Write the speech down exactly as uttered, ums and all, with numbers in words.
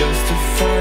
used to fight.